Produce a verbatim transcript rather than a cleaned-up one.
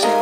question.